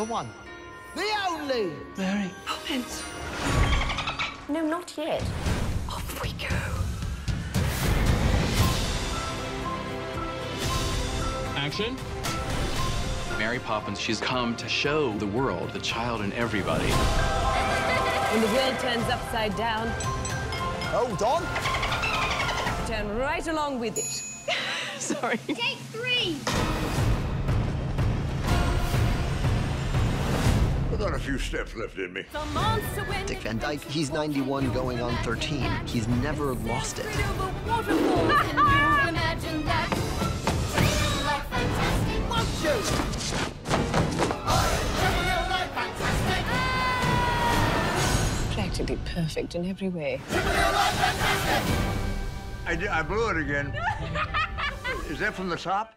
the one, the only... Mary. Moment. No, not yet. Off we go. Action. Mary Poppins, she's come to show the world, the child in everybody. When the world turns upside down... Hold on. Turn right along with it. Sorry. Take three. I've got a few steps left in me. Dick Van Dyke, he's 91 going on 13. He's never lost it. Practically perfect in every way. I blew it again. Is that from the top?